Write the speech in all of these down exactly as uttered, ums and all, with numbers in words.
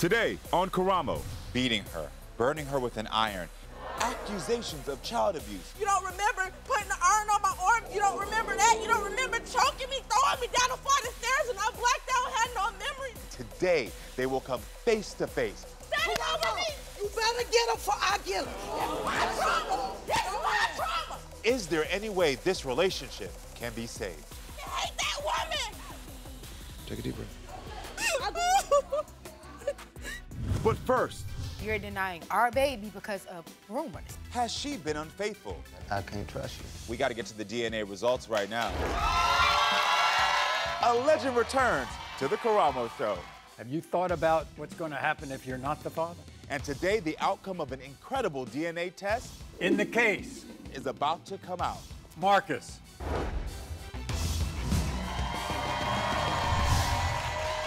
Today on Karamo. Beating her, burning her with an iron, accusations of child abuse. You don't remember putting the iron on my arm? You don't remember that? You don't remember choking me, throwing me down the flight of stairs, and I blacked out, had no memory? Today, they will come face to face. Karamo, you better get him for I get him. That's my trauma. That's my trauma. Is there any way this relationship can be saved? I hate that woman. Take a deep breath. But first, you're denying our baby because of rumors. Has she been unfaithful? I can't trust you. We got to get to the D N A results right now. A legend returns to the Karamo Show. Have you thought about what's going to happen if you're not the father? And today, the outcome of an incredible D N A test in the case is about to come out. Marcus.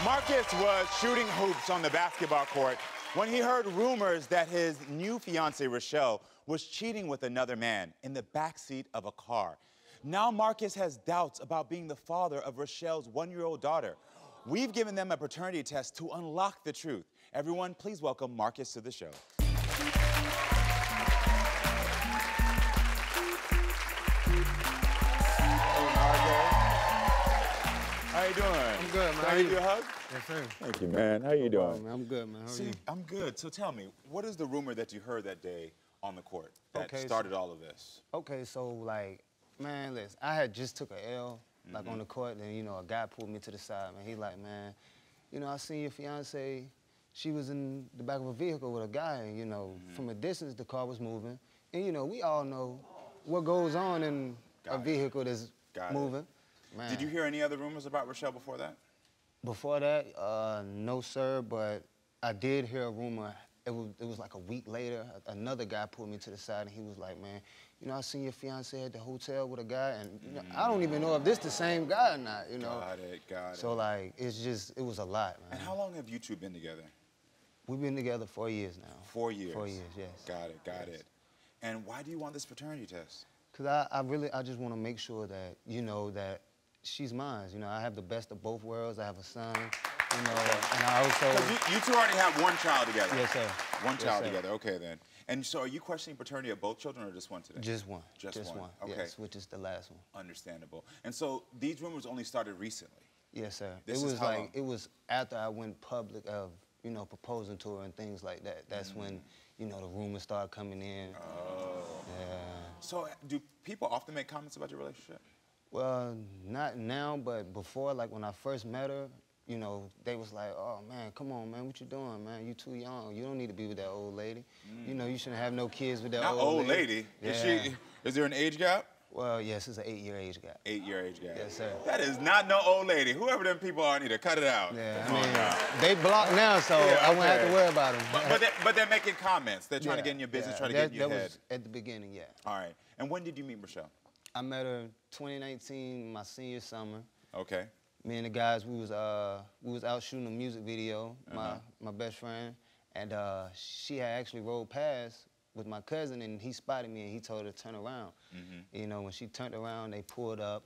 Marcus was shooting hoops on the basketball court when he heard rumors that his new fiancée, Rashell, was cheating with another man in the backseat of a car. Now Marcus has doubts about being the father of Rashell's one-year-old daughter. We've given them a paternity test to unlock the truth. Everyone, please welcome Marcus to the show. How you doing? I'm good, man. Can I give you a hug? Yes, sir. Thank you, man. How you doing? Oh, man. I'm good, man. How are See, you? I'm good. So tell me, what is the rumor that you heard that day on the court that okay, started so, all of this? Okay, so like, man, listen, I had just took a L, like mm-hmm. on the court, and you know, a guy pulled me to the side, man. He like, man, you know, I seen your fiance, she was in the back of a vehicle with a guy, and you know, mm-hmm. from a distance the car was moving, and you know, we all know what goes on in Got a it. vehicle that's Got moving. It. Man. Did you hear any other rumors about Rashell before that? Before that, uh, no, sir, but I did hear a rumor. It was, it was like a week later, another guy pulled me to the side, and he was like, man, you know, I seen your fiancé at the hotel with a guy, and you know, mm. I don't even know if this the same guy or not, you know? Got it, got it. So, like, it's just, it was a lot, man. And how long have you two been together? We've been together four years now. Four years? Four years, yes. Got it, got yes. it. And why do you want this paternity test? Because I, I really, I just want to make sure that, you know, that she's mine. You know, I have the best of both worlds. I have a son, you know, and I also... You, you two already have one child together. Yes, sir. One yes, child sir. together, okay then. And so are you questioning paternity of both children or just one today? Just one. Just, just one, one. Okay. Yes, which is the last one. Understandable. And so these rumors only started recently. Yes, sir. This it was like, long? It was after I went public of, you know, proposing to her and things like that. That's mm-hmm. when, you know, the rumors started coming in. Oh. Yeah. So do people often make comments about your relationship? Well, not now, but before, like when I first met her, you know, they was like, oh man, come on, man, what you doing, man? You too young. You don't need to be with that old lady. Mm. You know, you shouldn't have no kids with that old, old lady. Not old lady? Is she, is there an age gap? Well, yes, it's an eight-year age gap. Eight-year age gap. Yes, sir. That is not no old lady. Whoever them people are, I need to cut it out. Yeah, come I mean, on they blocked now, so yeah, I won't okay. have to worry about them. But, but, they, but they're making comments. They're trying yeah, to get in your business, yeah. trying to that, get in your that head. That was at the beginning, yeah. All right. And when did you meet Rashell? I met her twenty nineteen, my senior summer. Okay. Me and the guys, we was uh, we was out shooting a music video. Uh-huh. My my best friend, and uh, she had actually rolled past with my cousin, and he spotted me, and he told her to turn around. Mm-hmm. You know, when she turned around, they pulled up.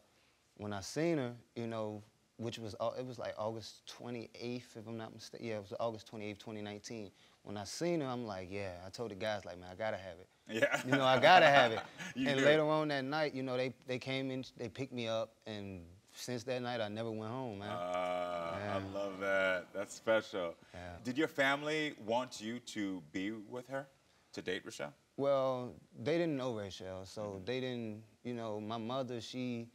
When I seen her, you know, which was it was like August twenty-eighth, if I'm not mistaken. Yeah, it was August twenty-eighth, twenty nineteen. When I seen her, I'm like, yeah. I told the guys, like, man, I gotta have it. Yeah. You know, I gotta have it. And do. later on that night, you know, they, they came in, they picked me up, and since that night, I never went home, man. Uh, man. I love that. That's special. Yeah. Did your family want you to be with her, to date Rashell? Well, they didn't know Rashell, so mm-hmm. they didn't, you know, my mother, she,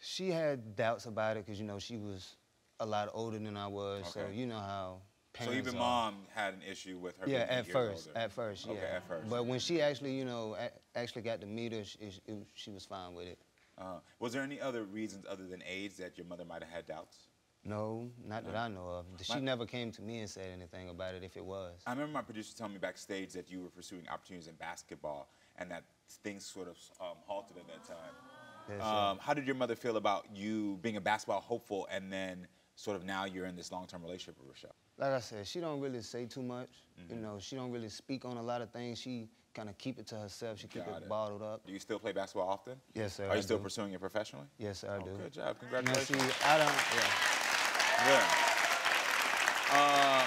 she had doubts about it, because, you know, she was a lot older than I was, okay. so you know how... So even are. mom had an issue with her. Yeah, being at first, older. at first, yeah. Okay, at first. But when she actually, you know, actually got to meet her, she, it, she was fine with it. Uh, was there any other reasons other than age that your mother might have had doubts? No, not no. that I know of. She my, never came to me and said anything about it, if it was. I remember my producer telling me backstage that you were pursuing opportunities in basketball and that things sort of um, halted at that time. Yes, um, how did your mother feel about you being a basketball hopeful and then sort of now you're in this long-term relationship with Rashell? Like I said, she don't really say too much. Mm-hmm. You know, she don't really speak on a lot of things. She kind of keep it to herself. She Got keep it, it bottled up. Do you still play basketball often? Yes, sir. Are I you do. still pursuing it professionally? Yes, sir, I oh, do. Good job. Congratulations. Now, see, I don't, yeah. Yeah. Uh,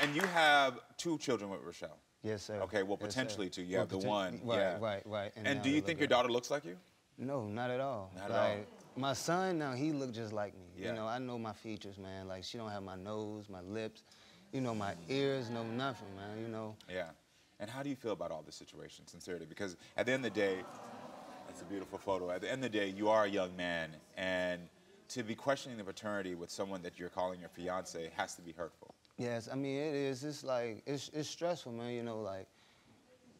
And you have two children with Rashell. Yes, sir. Okay, well, yes, potentially sir. two. You well, have the one. Right, yeah. right, right. And, and do you think your daughter looks like you? No, not at all. Not like, at all. My son, now, he look just like me. Yeah. You know, I know my features, man. Like, she don't have my nose, my lips, you know, my ears, no nothing, man, you know. Yeah. And how do you feel about all this situation, sincerely? Because at the end of the day, that's a beautiful photo. At the end of the day, you are a young man, and to be questioning the paternity with someone that you're calling your fiance has to be hurtful. Yes, I mean, it is. It's like, it's, it's stressful, man, you know, like,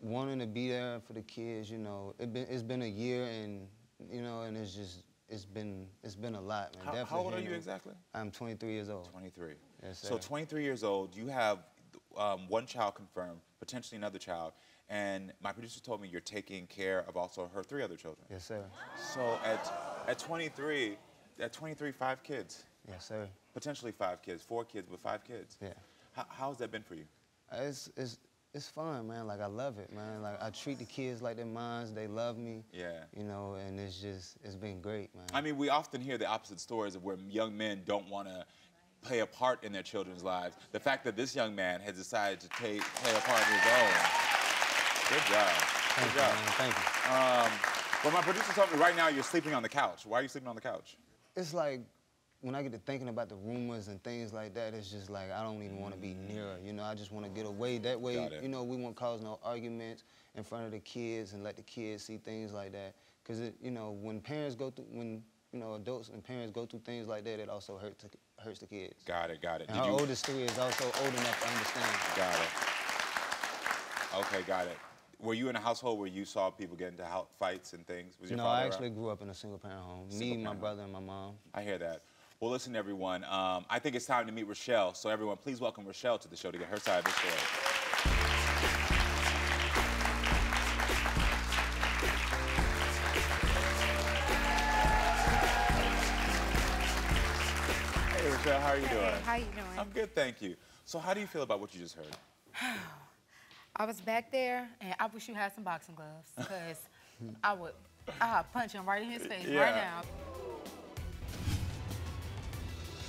wanting to be there for the kids, you know. It been, it's been a year, and, you know, and it's just, It's been, it's been a lot, man. How, how old are you exactly? I'm twenty-three years old. twenty-three. Yes, sir. So twenty-three years old, you have um, one child confirmed, potentially another child, and my producer told me you're taking care of also her three other children. Yes, sir. So at, at twenty-three, at twenty-three, five kids. Yes, sir. Potentially five kids, four kids, but five kids. Yeah. How, how's that been for you? It's, it's, it's fun, man. Like, I love it, man. Like, I treat the kids like their moms. They love me. Yeah. You know, and it's just, it's been great, man. I mean, we often hear the opposite stories of where young men don't want to play a part in their children's lives. The fact that this young man has decided to take, play a part in his own. Good job. Thank Good you, job. Man. Thank you. Um, well, my producer told me right now you're sleeping on the couch. Why are you sleeping on the couch? It's like, when I get to thinking about the rumors and things like that, it's just like, I don't even want to be near her, you know? I just want to get away. That way, you know, we won't cause no arguments in front of the kids and let the kids see things like that. Because, you know, when parents go through, when, you know, adults and parents go through things like that, it also hurts, hurts the kids. Got it, got it. And Did her you... oldest three is also old enough to understand. Got it. Okay, got it. Were you in a household where you saw people get into fights and things? Was your no, I actually around? grew up in a single-parent home. Single Me, my home. brother, and my mom. I hear that. Well, listen, everyone, um, I think it's time to meet Rashell. So everyone, please welcome Rashell to the show to get her side of the story. Hey, Rashell, how are you hey, doing? Hey, how are you doing? I'm good, thank you. So how do you feel about what you just heard? I was back there, and I wish you had some boxing gloves, because I would I'll punch him right in his face yeah. right now.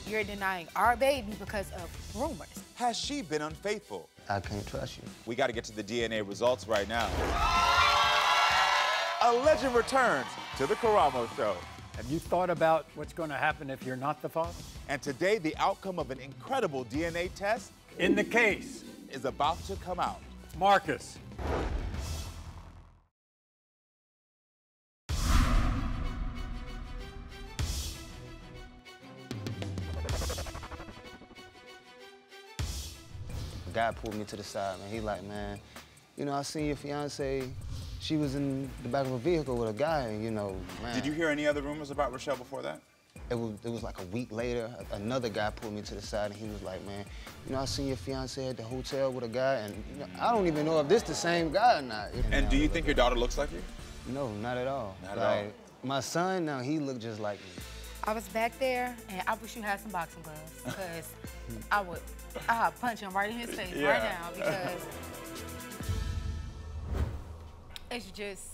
You're denying our baby because of rumors. Has she been unfaithful? I can't trust you. We got to get to the D N A results right now. A legend returns to the Karamo Show. Have you thought about what's going to happen if you're not the father? And today, the outcome of an incredible D N A test in the case is about to come out. Marcus. God pulled me to the side, man. He like, man, you know, I seen your fiance. She was in the back of a vehicle with a guy, you know, man. Did you hear any other rumors about Rashell before that? It was, it was like a week later, another guy pulled me to the side, and he was like, man, you know, I seen your fiance at the hotel with a guy, and you know, I don't even know if this the same guy or not. You know, and do you think your daughter looks like you? No, not at all. Not at all. Like, my son, now, he looked just like me. I was back there, and I wish you had some boxing gloves, because I would I'll punch him right in his face yeah. right now, because it's just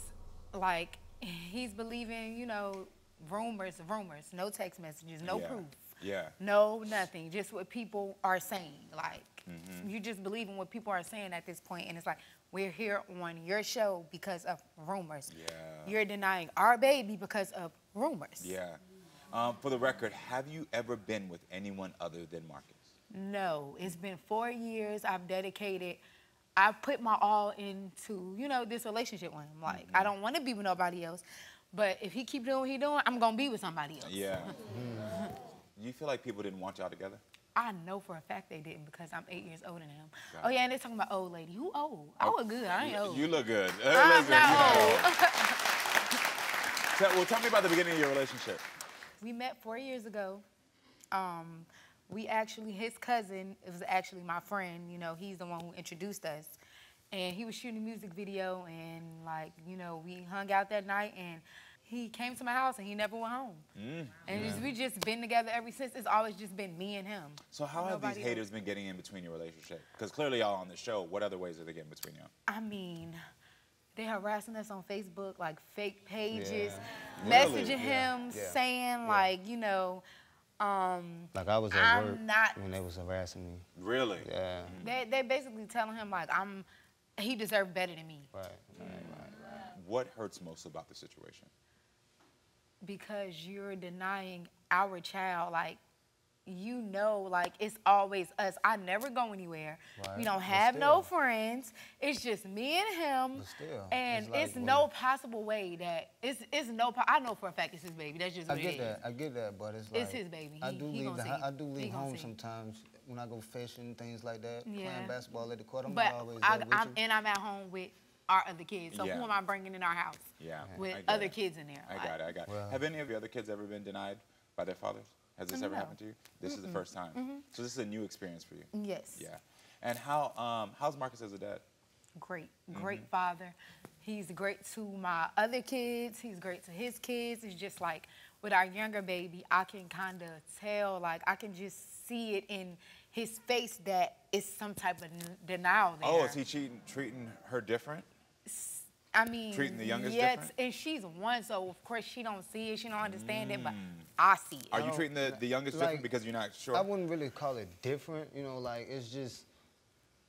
like he's believing, you know, rumors, rumors, no text messages, no yeah. proof, yeah, no nothing, just what people are saying. Like, mm-hmm. you're just believing what people are saying at this point, and it's like, we're here on your show because of rumors. Yeah. You're denying our baby because of rumors. Yeah. Um, for the record, have you ever been with anyone other than Marcus? No, it's been four years. I've dedicated, I've put my all into, you know, this relationship with him. Like, mm-hmm. I don't want to be with nobody else, but if he keep doing what he doing, I'm going to be with somebody else. Yeah. Mm-hmm. You feel like people didn't want y'all together? I know for a fact they didn't, because I'm eight years older than him. God. Oh, yeah, and they're talking about old lady. Who old? I look good. I ain't old. You look good. I'm not old. So, well, tell me about the beginning of your relationship. We met four years ago. Um... We actually, his cousin, it was actually my friend, you know, he's the one who introduced us. And he was shooting a music video, and like, you know, we hung out that night, and he came to my house and he never went home. Mm. And yeah. we've just been together ever since. It's always just been me and him. So how Nobody have these haters else. been getting in between your relationship? Because clearly y'all on the show, what other ways are they getting between y'all? I mean, they're harassing us on Facebook, like fake pages, yeah. messaging really? him, yeah. Yeah. saying yeah. like, you know, Um, like I was at I'm work not, when they was harassing me. Really? Yeah. They they basically telling him like I'm, he deserved better than me. Right, right, right, right. What hurts most about the situation? Because you're denying our child, like, you know, like, it's always us. I never go anywhere. Right. We don't have no friends. It's just me and him. But still, and it's, like, it's no possible way that, it's it's no, po I know for a fact it's his baby. That's just what I get it that. Is. I get that, but it's like. It's his baby. I do he, leave, he the, I do leave home sometimes when I go fishing, things like that, yeah. playing basketball at the court. I'm but always I, there with I'm, you. And I'm at home with our other kids. So yeah. who am I bringing in our house? Yeah. With other it. kids in there. I like, got it, I got it. Well, have any of your other kids ever been denied by their fathers? Has this no. ever happened to you? This mm -mm. is the first time. Mm -hmm. So this is a new experience for you. Yes. Yeah. And how um, how's Marcus as a dad? Great, great mm -hmm. father. He's great to my other kids. He's great to his kids. It's just like with our younger baby, I can kind of tell, like I can just see it in his face that it's some type of denial there. Oh, is he cheating, treating her different? S I mean, treating the youngest yeah, different? And she's one, so of course she don't see it, she don't understand mm. it, but I see it. Are you treating the, the youngest like, different because you're not sure? I wouldn't really call it different, you know, like it's just,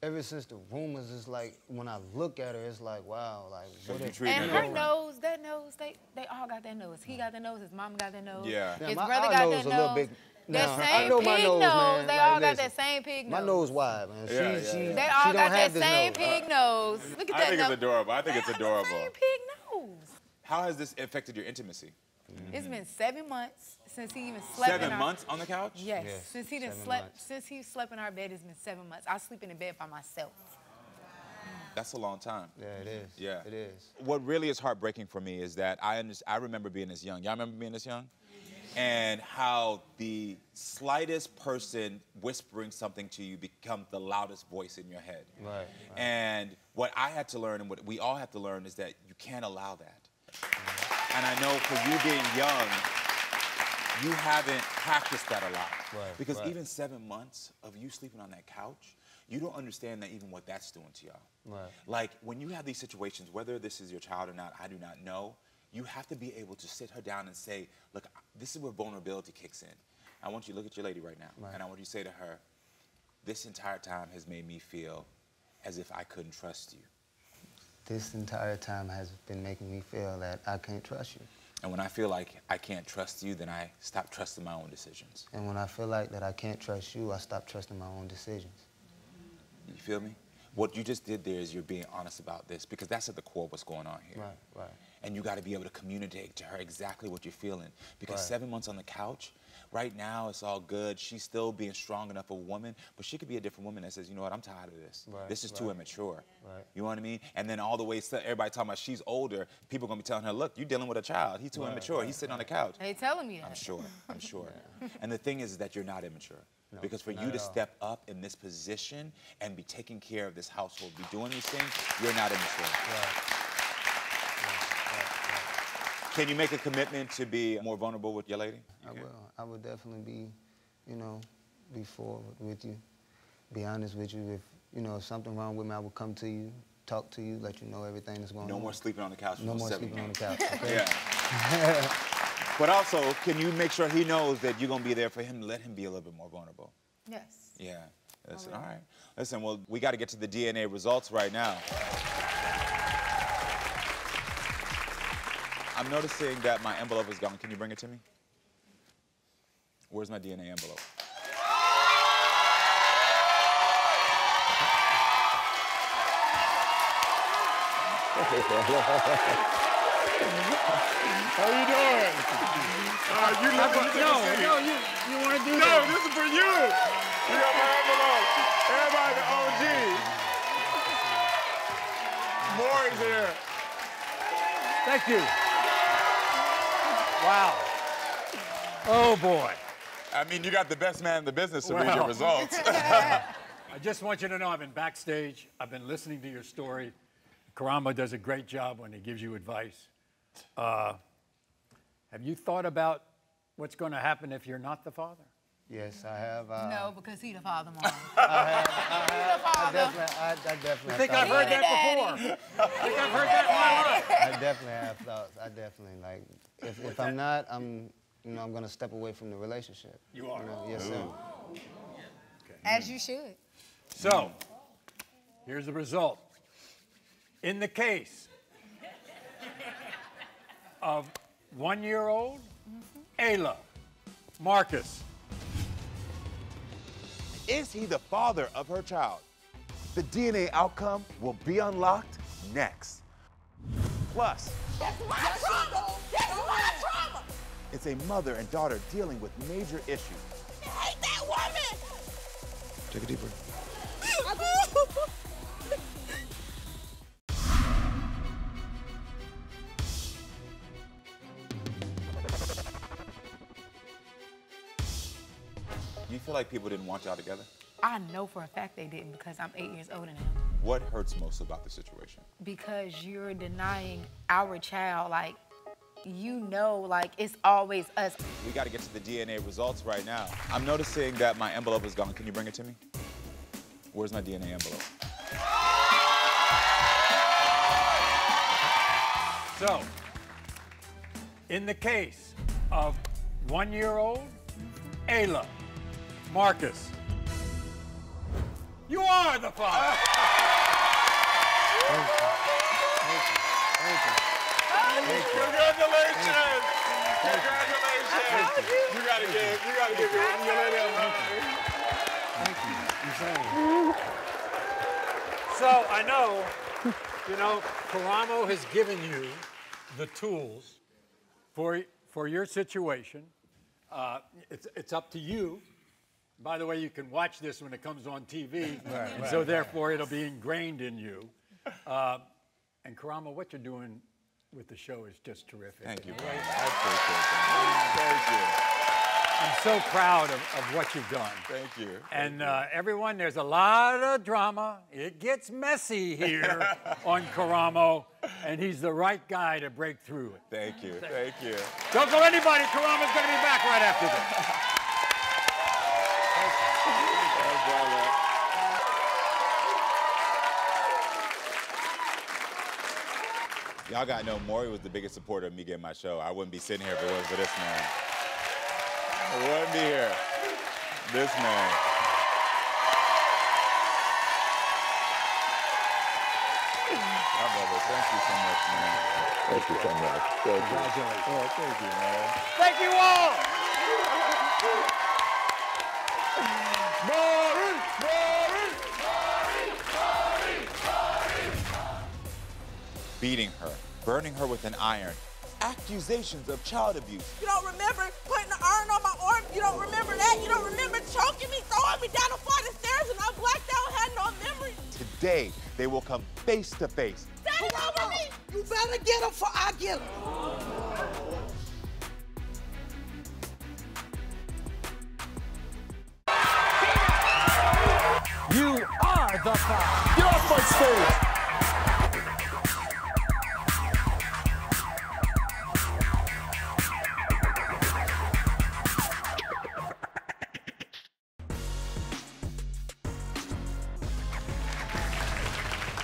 ever since the rumors, it's like, when I look at her, it's like, wow, like, what if you And her different? nose, that nose, they, they all got that nose. He got that nose, his mom got that nose, yeah. his yeah, brother got that nose. Now, that same I know pig my nose, nose. They like, all got listen, that same pig nose. My nose wide, man. She, yeah, yeah, yeah. She, they all she got that same nose. pig nose. Look at I that. I think nose. it's adorable. I think they it's adorable. Same pig nose. How has this affected your intimacy? Mm-hmm. It's been seven months since he even slept. Seven in our, months on the couch? Yes. yes since he didn't slept. Months. Since he slept in our bed, it's been seven months. I sleep in the bed by myself. That's a long time. Yeah, it is. Yeah, it is. What really is heartbreaking for me is that I under, I remember being this young. Y'all remember being this young? And how the slightest person whispering something to you becomes the loudest voice in your head. Right, right. And what I had to learn and what we all have to learn is that you can't allow that. Mm-hmm. And I know for you being young, you haven't practiced that a lot. Right, because right. even seven months of you sleeping on that couch, you don't understand that even what that's doing to y'all. Right. Like when you have these situations, whether this is your child or not, I do not know. You have to be able to sit her down and say, look, this is where vulnerability kicks in. I want you to look at your lady right now, right. and I want you to say to her, this entire time has made me feel as if I couldn't trust you. This entire time has been making me feel that I can't trust you. And when I feel like I can't trust you, then I stop trusting my own decisions. And when I feel like that I can't trust you, I stop trusting my own decisions. You feel me? What you just did there is you're being honest about this, because that's at the core of what's going on here. Right, right. And you got to be able to communicate to her exactly what you're feeling. Because right. seven months on the couch, right now it's all good. She's still being strong enough of a woman, but she could be a different woman that says, you know what, I'm tired of this. Right. This is right. too immature. Right. You know what I mean? And then all the way, everybody talking about she's older, people going to be telling her, look, you're dealing with a child. He's too right. immature. Right. He's sitting on the couch. They telling me that. I'm sure. I'm sure. Yeah. And the thing is, is that you're not immature. No, because for you to step up in this position and be taking care of this household, be doing these things, you're not immature. Right. Can you make a commitment to be more vulnerable with your lady? You I can. will. I will definitely be, you know, be forward with you, be honest with you. If, you know, if something wrong with me, I will come to you, talk to you, let you know everything that's going no on. No more sleeping on the couch. No more sleeping days. on the couch. Okay? Yeah. But also, can you make sure he knows that you're going to be there for him, let him be a little bit more vulnerable? Yes. Yeah. Listen, all right. All right. Listen, well, we got to get to the D N A results right now. I'm noticing that my envelope is gone. Can you bring it to me? Where's my D N A envelope? How you doing? Uh, you look like no, no, you, you want to do no, that? No, this is for you. You got my envelope. Everybody, the O G. Maury's here. Thank you. Wow. Oh, boy. I mean, you got the best man in the business to well. read your results. I just want you to know I've been backstage. I've been listening to your story. Karamo does a great job when he gives you advice. Uh, have you thought about what's going to happen if you're not the father? Yes, I have. Uh, no, because he's the father, Mom. I have. I have the father. I definitely, I, I definitely I think I've heard that before. I think I've heard that in my life. I definitely have thoughts. I definitely, like, if, if I'm not, I'm you know, I'm going to step away from the relationship. You are? You know? Yes, sir. Okay. As you should. So, here's the result. In the case of one-year-old Ayla, Marcus. Is he the father of her child? The D N A outcome will be unlocked next. Plus, that's my trauma! That's my trauma! It's a mother and daughter dealing with major issues. I hate that woman! Take a deep breath. You feel like people didn't want y'all together? I know for a fact they didn't because I'm eight years older than him. What hurts most about the situation? Because you're denying our child, like, you know, like, it's always us. We gotta get to the D N A results right now. I'm noticing that my envelope is gone. Can you bring it to me? Where's my D N A envelope? So, in the case of one-year-old Ayla, Marcus, you are the father. Thank you. Thank you. Thank you. Thank you. Congratulations. Thank you. Congratulations. Thank you. You gotta give. You gotta give your young lady a hug. Thank you. You're so I know, you know, Karamo has given you the tools for for your situation. Uh, it's it's up to you. By the way, you can watch this when it comes on T V, right, and right, so therefore right. it'll be ingrained in you. Uh, and Karamo, what you're doing with the show is just terrific. Thank you. Right? I appreciate that. Thank you. I'm so proud of, of what you've done. Thank you. And uh, everyone, there's a lot of drama. It gets messy here on Karamo, and he's the right guy to break through it. Thank you. Thank you. Don't tell anybody, Karamo's going to be back right after this. Y'all gotta know, Maury was the biggest supporter of me getting my show. I wouldn't be sitting here if it wasn't for this man. I wouldn't be here. This man. My brother, thank you so much, man. Thank you so much. Thank you. Oh, thank you, man. Thank you all! Maury! Maury! Maury! Maury! Maury! Beating her. Burning her with an iron. Accusations of child abuse. You don't remember putting the iron on my arm? You don't remember that? You don't remember choking me, throwing me down the flight of stairs and I blacked out, had no memory? Today, they will come face to face. Daddy, over me! You better get him for I get him. You are the cop. Get off my stage!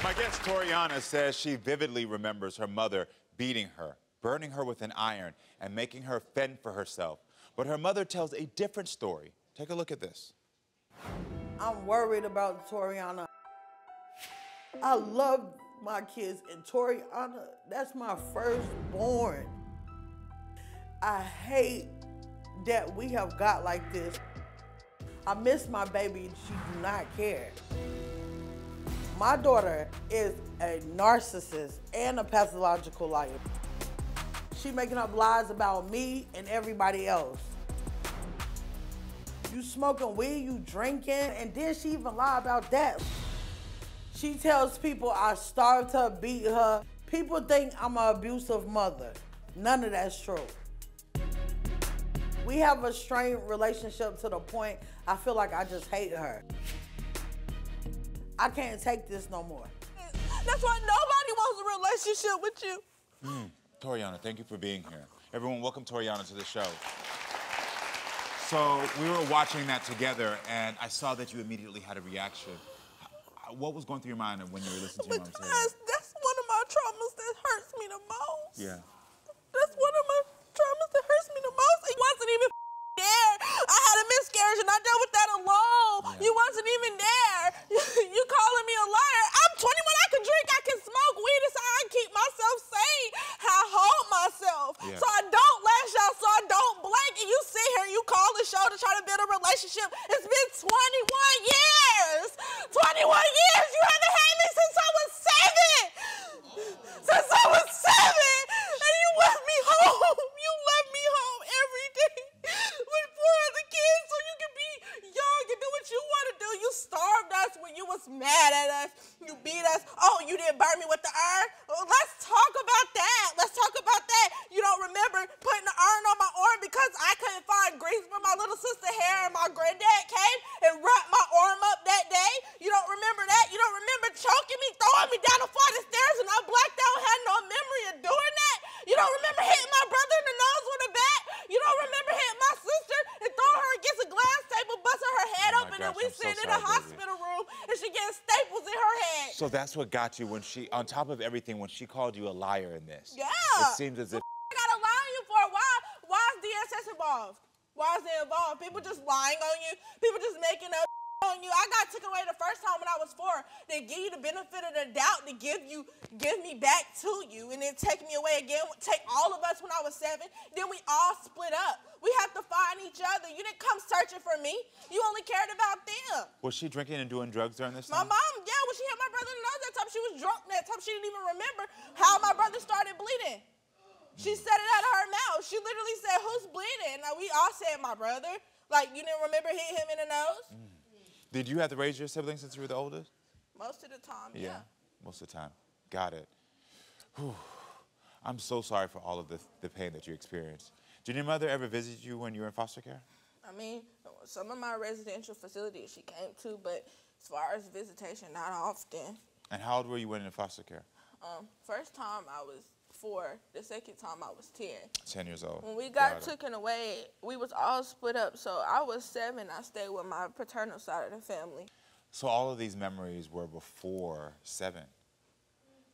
My guest Torianna says she vividly remembers her mother beating her, burning her with an iron, and making her fend for herself. But her mother tells a different story. Take a look at this. I'm worried about Torianna. I love my kids, and Torianna, that's my firstborn. I hate that we have got like this. I miss my baby, and she do not care. My daughter is a narcissist and a pathological liar. She making up lies about me and everybody else. You smoking weed, you drinking, and then she even lie about that. She tells people I starved her, beat her. People think I'm an abusive mother. None of that's true. We have a strained relationship to the point I feel like I just hate her. I can't take this no more. That's why nobody wants a relationship with you. Mm. Torianna, thank you for being here. Everyone, welcome Torianna to the show. So we were watching that together, and I saw that you immediately had a reaction. What was going through your mind when you were listening to your mom say that? Because that's one of my traumas that hurts me the most. Yeah. That's one of my traumas that hurts me the most. He wasn't even there. I had a miscarriage and I dealt with that alone. Yeah. You wasn't even there. You calling me a liar. I'm twenty-one, I can drink, I can smoke weed. It's how I keep myself sane, how I hold myself. Yeah. So I don't lash out, so I don't blank. And you sit here and you call the show to try to build a relationship. It's been twenty-one years. twenty-one years, you haven't had me since I was seven. Since I was seven, and you left me home. You left me home every day with four other kids so you can be young and do what you want to do. You starved us when you was mad at us. You beat us. Oh, you didn't burn me with the iron? Well, let's talk about that. Let's talk about that. You don't remember putting the iron on my arm because I couldn't find grease for my little sister hair and my granddad came and wrapped my arm up that day. You don't remember that. You don't remember choking me, throwing me down the flight of stairs and I blacked out, had no memory of doing that. You don't remember hitting my brother in the nose with a bat. You don't remember hitting my sister and throwing her against a glass table, busting her head open, and we sitting in a hospital room and she getting staples in her head. So that's what got you when she, on top of everything, when she called you a liar in this. Yeah. It seems as if I gotta lie on you for a while. Why is D S S involved? Why is they involved? People just lying on you. People just making up on you. I got took away the first time when I was four. They give you the benefit of the doubt to give you, give me back to you, and then take me away again. Take all of us when I was seven. Then we all split up. We have to find each other. You didn't come searching for me. You only cared about them. Was she drinking and doing drugs during this time? My mom, yeah, when she had my brother in the nose that time, she was drunk that time. She didn't even remember how my brother started bleeding. She said it out of her mouth. She literally said, who's bleeding? Now, we all said my brother. Like, you didn't remember hitting him in the nose? Mm. Did you have to raise your siblings since you were the oldest? Most of the time, yeah. yeah. Most of the time. Got it. Whew. I'm so sorry for all of the, the pain that you experienced. Did your mother ever visit you when you were in foster care? I mean, some of my residential facilities she came to, but as far as visitation, not often. And how old were you when in foster care? Um, first time I was four. The second time I was ten. Ten years old. When we got, got taken away, we was all split up. So I was seven. I stayed with my paternal side of the family. So all of these memories were before seven.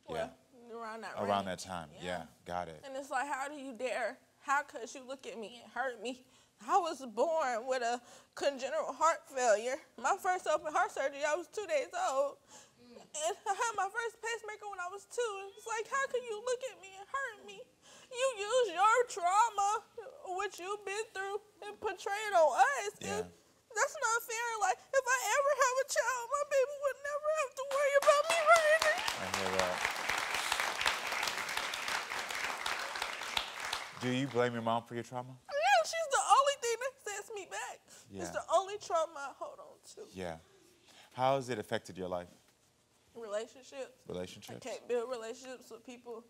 Well, yeah. Around that. Around range. that time. Yeah. yeah. Got it. And it's like, how do you dare? How could you look at me and hurt me? I was born with a congenital heart failure. My first open heart surgery, I was two days old. And I had my first pacemaker when I was two. It's like, how can you look at me and hurt me? You use your trauma, what you've been through, and portray it on us. Yeah. And that's not fair. Like, if I ever have a child, my baby would never have to worry about me hurting her. I hear that. Do you blame your mom for your trauma? Yeah, she's the only thing that sets me back. Yeah. It's the only trauma I hold on to. Yeah. How has it affected your life? Relationships. Relationships. I can't build relationships with people.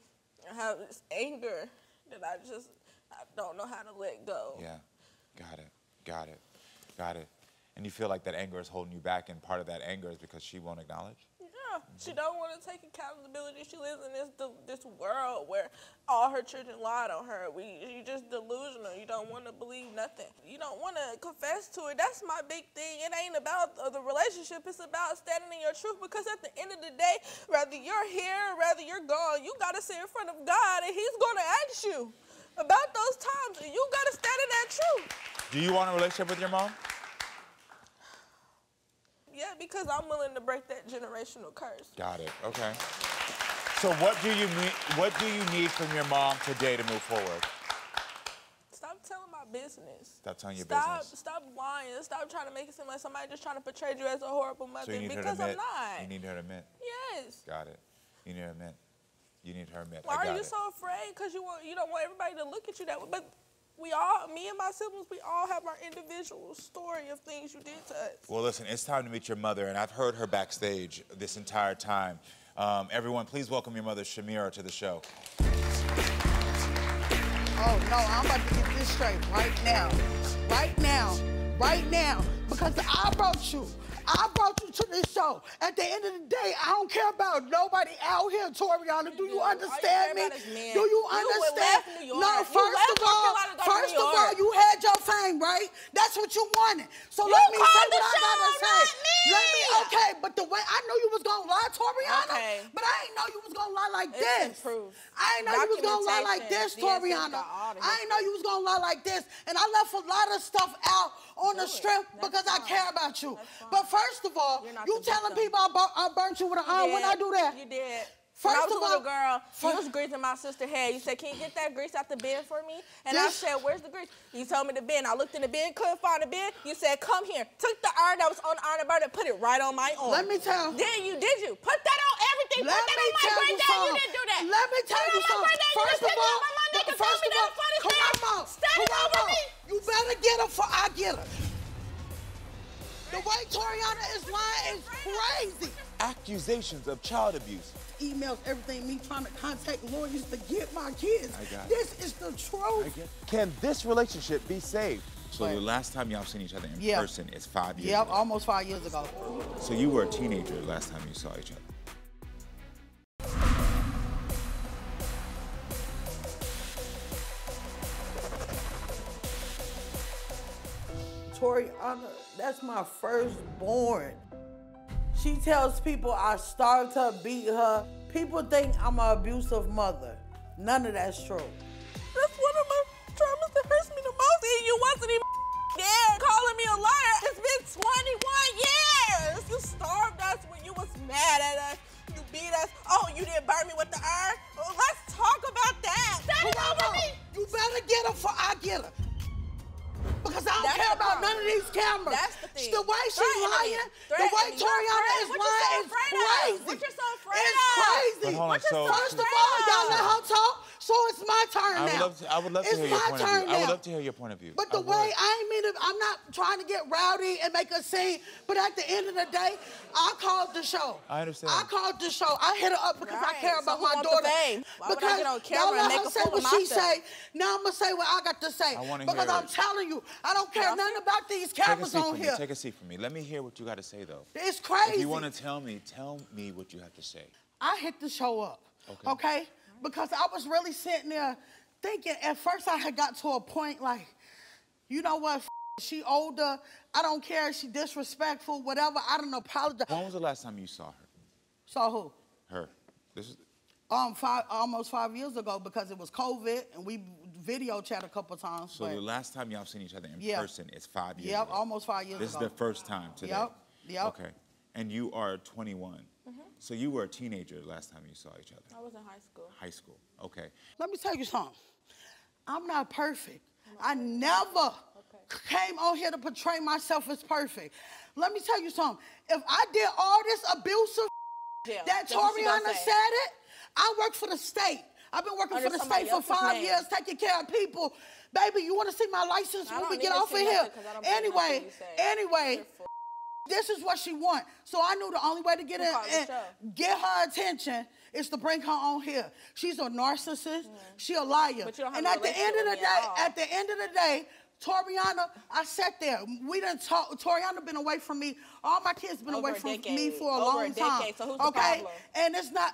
I have this anger that I just I don't know how to let go. Yeah, got it, got it, got it. And you feel like that anger is holding you back, and part of that anger is because she won't acknowledge? Yeah, mm-hmm. She don't want to take accountability. She lives in this this world where all her children lied on her. We, you're just delusional. You don't want to believe nothing. You don't want to confess to it. That's my big thing. It ain't about the relationship. It's about standing in your truth, because at the end of the day, whether you're here, whether you're gone, you got to sit in front of God, and he's going to ask you about those times, and you got to stand in that truth. Do you want a relationship with your mom? Yeah, because I'm willing to break that generational curse. Got it. Okay. So what do you mean, what do you need from your mom today to move forward? Stop telling my business. Stop telling your stop, business. Stop lying. Stop trying to make it seem like somebody just trying to portray you as a horrible mother, so because I'm not. You need her to admit. Yes. Got it. You need her to admit. You need her to admit. Why I got are you it. so afraid? Because you want you don't want everybody to look at you that way. But we all, me and my siblings, we all have our individual story of things you did to us. Well, listen, it's time to meet your mother, and I've heard her backstage this entire time. Um, everyone, please welcome your mother, Shamira, to the show. Oh, no, I'm about to get this straight right now. Right now. Right now. Because I brought you. I brought you to this show. At the end of the day, I don't care about nobody out here, Torianna. Do you understand me? Do you understand? No, first of all, first of all, you had your fame, right? That's what you wanted. So let me say what I gotta say. Let me, okay, but the way I knew you was gonna gonna lie, Torianna. Okay. But I ain't know you was gonna lie like it's this. Proof. I ain't know you was gonna lie like this, Torianna. I ain't know you was gonna lie like this. And I left a lot of stuff out on Do the strip it. because fine. I care about you. But first of all, you telling people I, bur I burnt you with an iron when I do that. You did. First when I was a little girl, you was greasing my sister's hair. You said, can you get that grease out the bin for me? And I said, where's the grease? You told me the bin. I looked in the bin, couldn't find the bin. You said, come here. Took the iron that was on the iron and burned it, put it right on my arm. Let me tell you. Then you did you. Put that on everything. Put that on my birthday. You didn't do that. Let me tell you something. First of all, first of all, Karamo, Karamo, you better get her before I get her. The way Torianna is lying is crazy. Accusations of child abuse. Emails, everything, me trying to contact lawyers to get my kids. I got this it. is the truth. Can this relationship be saved? So but, the last time y'all seen each other in yeah. person is five years yep, ago. Yep, almost five years ago. So you were a teenager the last time you saw each other. Torianna, that's my firstborn. She tells people I starved her, beat her. People think I'm an abusive mother. None of that's true. That's one of my traumas that hurts me the most. And you wasn't even there calling me a liar. It's been twenty-one years. You starved us when you was mad at us. You beat us. Oh, you didn't burn me with the iron? Well, let's talk about that. That is over me. You better get her before I get her. Because I don't That's care about none of these cameras. That's the thing. The way she's Threaten lying, the way Torianna is lying is crazy. What you're so afraid of? It's crazy. Hold on, so first of all, y'all let her talk, so it's my turn now. I would love to, I would love to hear your point of view. I would love to hear your point of view. But the way, I ain't mean to, I'm not trying to get rowdy and make a scene, but at the end of the day, I called the show. I understand. I called the show. I hit her up because right. I care about so my daughter. Why because would I get on camera and make a fool of myself? Now I'm going to say what she say. Now I'm going to say what I got to say. I want to hear Because I'm telling you, I don't care nothing about these cameras on here. Take a seat from me. Let me hear what you got to say, though. It's crazy. If you want to tell me, tell me what you have to say. I hit the show up, okay? okay? Because I was really sitting there thinking, at first I had got to a point like, you know what, f she older, I don't care, she disrespectful, whatever, I don't apologize. When was the last time you saw her? Saw who? Her. This is... Um, five, almost five years ago because it was COVID and we video chat a couple times. So but... the last time y'all seen each other in yeah. person is five years yep, ago. Yep, almost five years this ago. This is the first time today. Yep, yep. Okay, and you are twenty-one. Mm-hmm. So you were a teenager the last time you saw each other. I was in high school. High school, okay. Let me tell you something. I'm not perfect. I never okay. came on here to portray myself as perfect. Let me tell you something. If I did all this abusive yeah, that Torianna said it, I work for the state. I've been working Under for the state for five name. years, taking care of people. Baby, you want to see my license when we get off of here? Anyway, anyway. This is what she want. So I knew the only way to get in and get her attention is to bring her on here. She's a narcissist. Mm. She a liar. And at the end of the day, at the end of the day, Torianna, I sat there. We done talked. Torianna been away from me. All my kids been away from me for a long time. Okay? And it's not.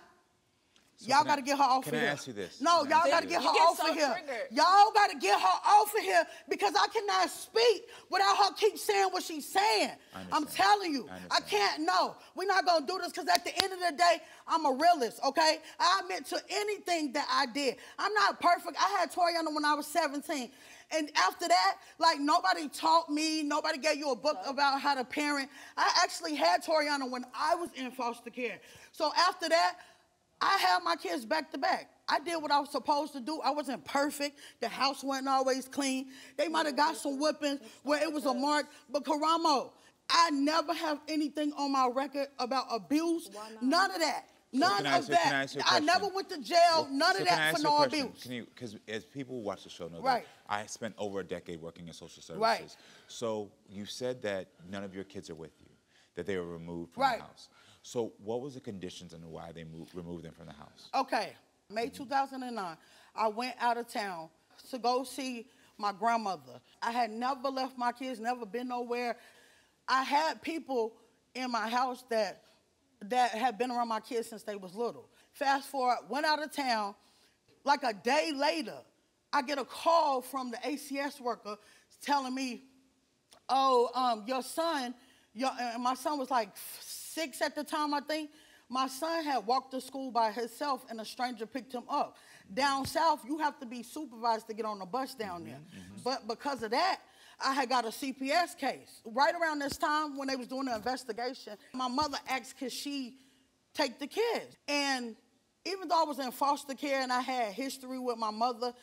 Y'all got to get her off of here. Can I ask you this? No, y'all got to get her off of here. Y'all got to get her off of here because I cannot speak without her keep saying what she's saying. I'm telling you, I, I can't know. We're not going to do this because at the end of the day, I'm a realist, okay? I admit to anything that I did. I'm not perfect. I had Torianna when I was seventeen. And after that, like, nobody taught me. Nobody gave you a book about how to parent. I actually had Torianna when I was in foster care. So after that, I had my kids back to back. I did what I was supposed to do. I wasn't perfect. The house wasn't always clean. They might have got some whippings where it was a mark. But Karamo, I never have anything on my record about abuse. None of that. None of that. I never went to jail. None of that for no abuse. Because as people who watch the show know that I spent over a decade working in social services. Right. So you said that none of your kids are with you, that they were removed from the house. So what was the conditions and why they moved, removed them from the house? Okay, May mm-hmm. two thousand nine, I went out of town to go see my grandmother. I had never left my kids, never been nowhere. I had people in my house that, that had been around my kids since they was little. Fast forward, went out of town. Like a day later, I get a call from the A C S worker telling me, oh, um, your son, your, and my son was like six at the time, I think, My son had walked to school by himself and a stranger picked him up. Down south, you have to be supervised to get on the bus down there. Mm-hmm. But because of that, I had got a C P S case. Right around this time when they was doing the investigation, my mother asked could she take the kids. And even though I was in foster care and I had history with my mother,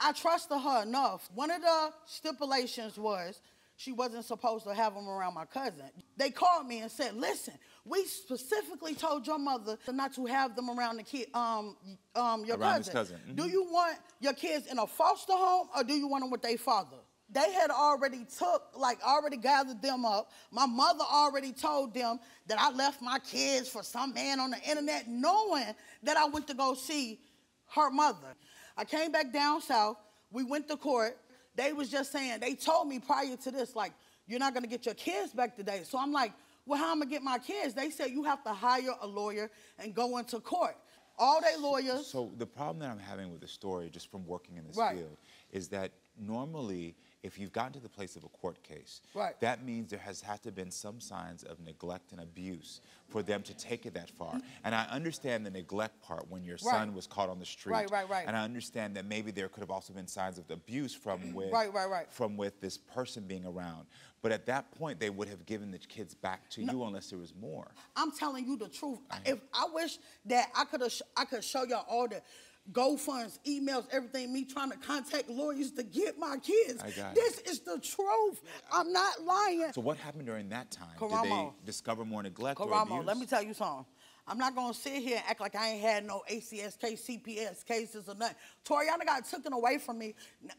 I trusted her enough. One of the stipulations was she wasn't supposed to have them around my cousin. They called me and said, listen, we specifically told your mother not to have them around the kid, um, um, your around cousin. cousin. Mm-hmm. Do you want your kids in a foster home or do you want them with their father? They had already took, like, already gathered them up. My mother already told them that I left my kids for some man on the internet, knowing that I went to go see her mother. I came back down south. We went to court. They was just saying, they told me prior to this, like, you're not going to get your kids back today. So I'm like, well, how am I going to get my kids? They said you have to hire a lawyer and go into court. All they lawyers. So, so the problem that I'm having with the story, just from working in this right. field, is that normally, if you've gotten to the place of a court case, right. that means there has had to been some signs of neglect and abuse for them to take it that far. And I understand the neglect part when your right. son was caught on the street. Right, right, right. And I understand that maybe there could have also been signs of abuse from with, right, right, right. from with this person being around. But at that point, they would have given the kids back to no, you unless there was more. I'm telling you the truth. I if I wish that I could have, I could show y'all all the GoFunds, emails, everything, me trying to contact lawyers to get my kids. I got this it. Is the truth. I'm not lying. So what happened during that time? Karamo. Did they discover more neglect Karamo, or abuse? Let me tell you something. I'm not going to sit here and act like I ain't had no A C S case, C P S cases or nothing. Torianna got taken away from me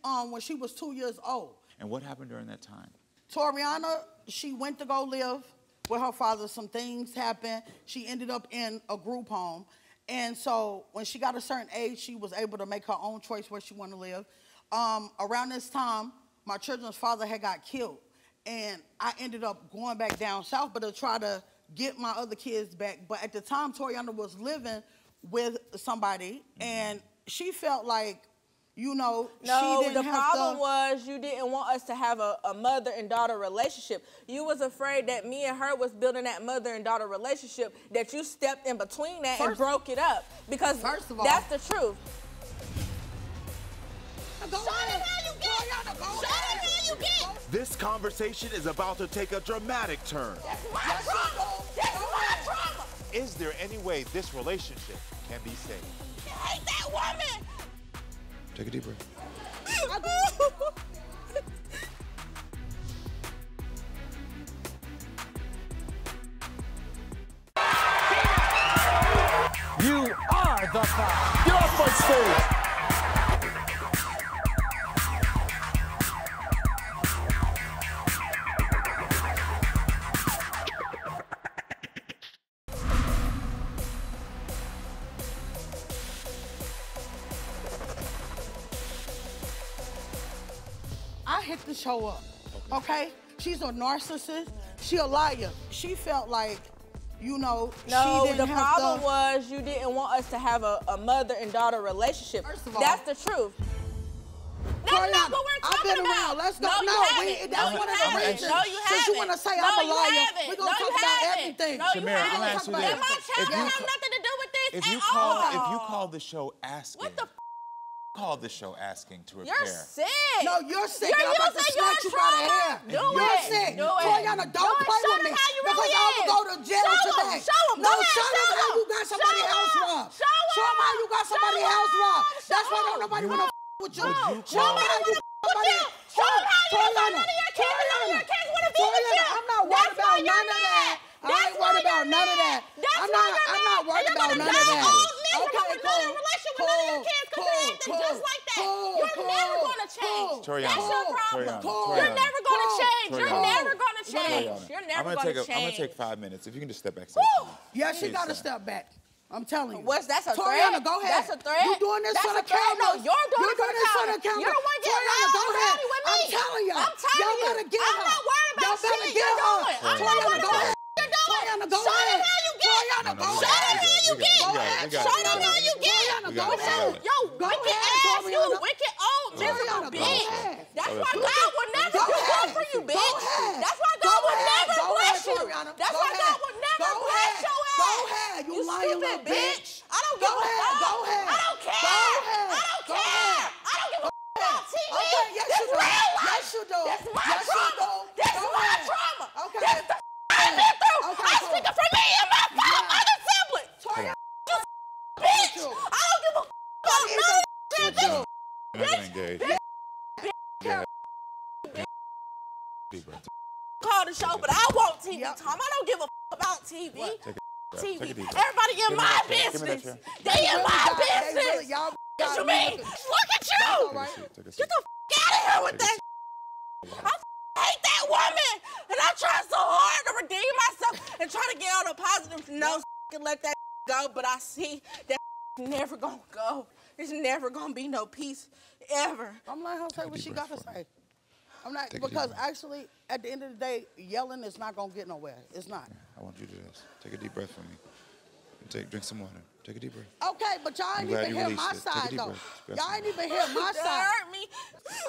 um, when she was two years old. And what happened during that time? Torianna, she went to go live with her father. Some things happened. She ended up in a group home. And so when she got a certain age, she was able to make her own choice where she wanted to live. Um, around this time, my children's father had got killed. And I ended up going back down south, but to try to get my other kids back. But at the time, Torianna was living with somebody, mm-hmm. and she felt like, you know, no, she didn't the have problem to... was you didn't want us to have a, a mother and daughter relationship. You was afraid that me and her was building that mother and daughter relationship, that you stepped in between that first, and broke it up. Because first of all, that's the truth. Show them how you get. Show them how you get. This conversation is about to take a dramatic turn. That's my that's trauma. That's my trauma. Is there any way this relationship can be saved? I hate that woman. Take a deep breath. You are the cop. Get off my stage. I hit the show up, okay? She's a narcissist, she a liar. She felt like, you know, no, she didn't the have problem to... was you didn't want us to have a, a mother and daughter relationship. First of all, that's the truth. That's not what we're talking I've been about. Around. Let's go. No, no, you we, haven't. That's no, one of the reasons. No, you Since you want to say no, I'm a liar, we're going to no, talk about everything. No, you Shamira, haven't. Let me ask you this. That my child don't have nothing to do with this if you at call, all. If you call the show asking. What the f called the show asking to repair. You're sick. No, you're sick. You're I'm about to snatch you out of here. Do you're it. sick. Do Torianna, it. don't do play it. with me you because really I will go to jail show today. Him. Show him. No, Go show him how you got somebody else robbed. Show him how you got somebody else robbed. That's why don't nobody want to f with you. Show him how you with you. Show him how you got none of your kids. None of your kids want to be with you. I'm not worried about none of that. I ain't worried about none of that. I'm not. I'm not worried about none of that. Okay, cool. Cool, cool, cool, just like that. Cool, you're, cool, never cool, cool, That's cool, your problem. Cool, you're never going to change. Cool, you're never going to change. Cool, you're never going to change. I'm going to take five minutes. If you can just step back. Yeah, she got to step back. I'm telling you. What's that's a Torianna, threat? Torianna, go ahead. That's a threat. You're doing this that's for the camera. No, you're doing, you're doing this for the camera. You don't want to get Torianna, go ahead. With me. I'm telling you. I'm telling you. Better get I'm not worried about shit you're doing. I'm not worried about shit you're doing. Show them how you get. Show them how you get. Show them how you get. Go ahead. Yo, wicked ass, you wicked old miserable bitch. That's why God will never do good for you, bitch. That's why God will never bless you. That's why God will never bless your ass. You stupid, bitch. I don't give a fuck. Go ahead. I don't care. Go ahead. I don't care. I don't give a fuck about T V. Okay, yes, you do. Yes, you do. That's my trauma. This is my trauma. Okay. This is the I've been through. I'm speaking for me and my five other siblings. Torianna, you bitch. I don't give a fuck about none of that. Bitch. Bitch. Call the show, but I want T V yep. time. I don't give a f about T V. T V. Everybody in my business. They in my business. What you mean? Look at you. Right. Get the f out of here with that. I f hate that woman, and I try so hard to redeem myself and try to get on a positive note and let that go. But I see that never gonna go. There's never gonna be no peace ever. I'm not gonna say what she gotta say. I'm not, take because actually, at the end of the day, yelling is not going to get nowhere. It's not. Yeah, I want you to do this. Take a deep breath for me. Take, drink some water. Take a deep breath. Okay, but y'all ain't even hear my side, though. Y'all ain't even hear my side. Hurt me.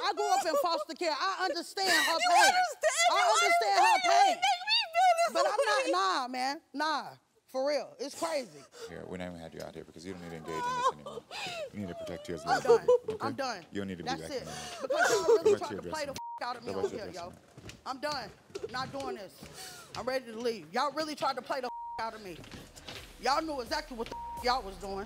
I grew up in foster care. I understand her you pain. Understand, I understand, understand her pain. Make me feel this but I'm not, nah, man. Nah. For real. It's crazy. Here, we never had you out here because you don't need to engage in this anymore. You need to protect you as well. I'm done. Okay? I'm done. You don't need to That's be back. That's it. Because y'all really trying to play the out of me on here, yo. I'm done. Not doing this. I'm ready to leave. Y'all really tried to play the f out of me. Y'all knew exactly what the f y'all was doing.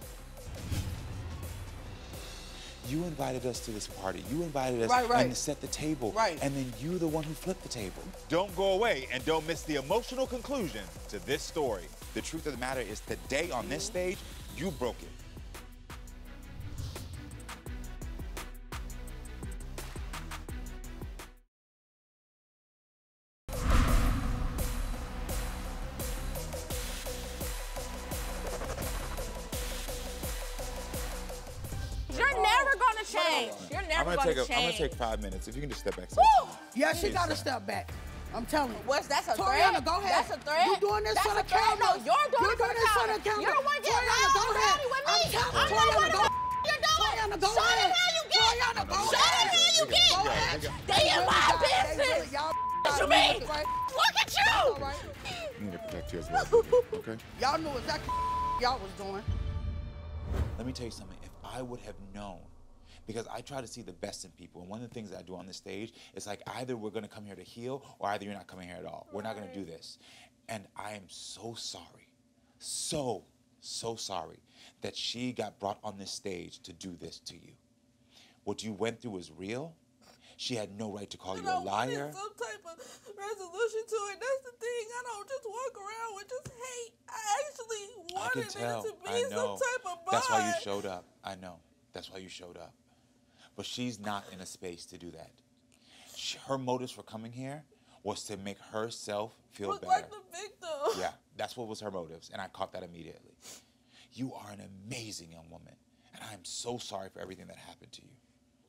You invited us to this party. You invited us right, right. and set the table. Right. And then you the one who flipped the table. Don't go away and don't miss the emotional conclusion to this story. The truth of the matter is today on this stage, you broke it. Take a, I'm gonna take five minutes. If you can just step back. Yeah, she gotta step. step back. I'm telling you. What's that's a Torianna, threat? Go ahead. That's a threat. You doing this that's for the camera? No, you're doing, you're doing for this for the camera. You're the one getting loud and rowdy with me. I'm telling you, you're doing. Show them how you get. Torianna, go Show them how you get. Go ahead. They in my business. What you mean? Look at you. You need to protect you as well. Okay. Y'all knew exactly what y'all was doing. Let me tell you something. If I would have known. Because I try to see the best in people. And one of the things that I do on this stage is like, either we're gonna come here to heal or either you're not coming here at all. We're not gonna do this. And I am so sorry, so, so sorry that she got brought on this stage to do this to you. What you went through was real. She had no right to call you a liar. Some type of resolution to it. That's the thing. I don't just walk around with just hate. I actually wanted it to be some type of bond. That's why you showed up. I know. That's why you showed up. But she's not in a space to do that. She, her motives for coming here was to make herself feel Look better. Look like the victim. Yeah, that's what was her motives, and I caught that immediately. You are an amazing young woman, and I am so sorry for everything that happened to you.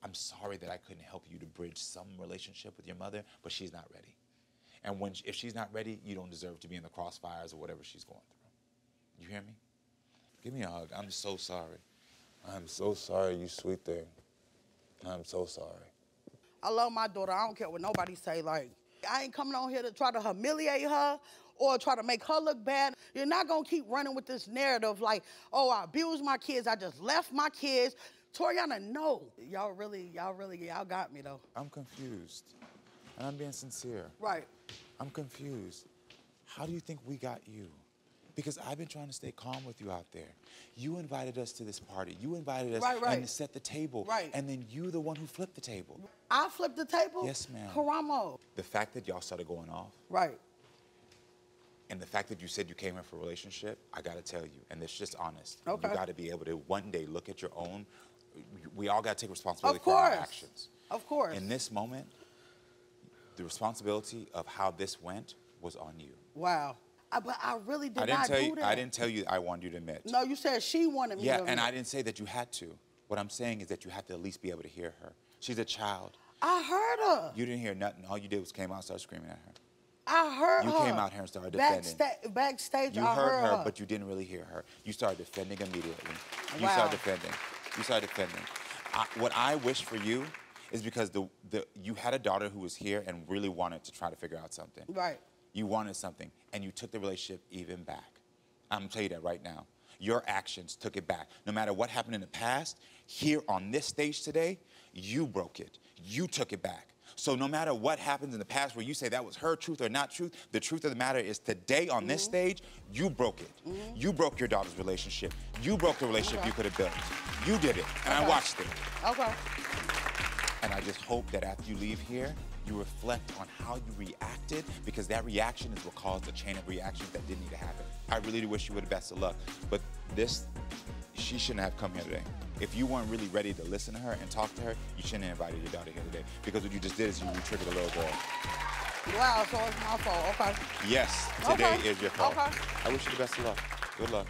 I'm sorry that I couldn't help you to bridge some relationship with your mother, but she's not ready. And when if she's not ready, you don't deserve to be in the crossfires or whatever she's going through. You hear me? Give me a hug. I'm so sorry. I'm so sorry, you sweet thing. I'm so sorry. I love my daughter. I don't care what nobody say. Like, I ain't coming on here to try to humiliate her or try to make her look bad. You're not going to keep running with this narrative like, oh, I abused my kids. I just left my kids. Torianna, no. Y'all really, y'all really, y'all got me, though. I'm confused. And I'm being sincere. Right. I'm confused. How do you think we got you? Because I've been trying to stay calm with you out there. You invited us to this party. You invited us right, right. and set the table. Right. And then you the one who flipped the table. I flipped the table? Yes, ma'am. Karamo. The fact that y'all started going off. Right. And the fact that you said you came here for a relationship, I gotta tell you, and it's just honest. Okay. You gotta be able to one day look at your own. We all gotta take responsibility for our actions. Of course. In this moment, the responsibility of how this went was on you. Wow. I, but I really did I didn't not tell do you, that. I didn't tell you I wanted you to admit. No, you said she wanted me yeah, to admit. Yeah, and I didn't say that you had to. What I'm saying is that you have to at least be able to hear her. She's a child. I heard her. You didn't hear nothing. All you did was came out and started screaming at her. I heard you her. You came out here and started defending. Backsta backstage, you I heard, heard her, her. but you didn't really hear her. You started defending immediately. You wow. started defending. You started defending. I, what I wish for you is because the, the you had a daughter who was here and really wanted to try to figure out something. Right. You wanted something, and you took the relationship even back. I'm gonna tell you that right now. Your actions took it back. No matter what happened in the past, here on this stage today, you broke it. You took it back. So no matter what happens in the past where you say that was her truth or not truth, the truth of the matter is today on this mm-hmm. stage, you broke it. Mm-hmm. You broke your daughter's relationship. You broke the relationship okay. you could have built. You did it, and okay. I watched it. Okay. And I just hope that after you leave here, you reflect on how you reacted, because that reaction is what caused the chain of reactions that didn't need to happen. I really wish you were the best of luck, but this, she shouldn't have come here today. If you weren't really ready to listen to her and talk to her, you shouldn't have invited your daughter here today, because what you just did is you re-triggered a little girl. Wow, so it's my fault, okay. Yes, today okay. is your fault. Okay. I wish you the best of luck. Good luck.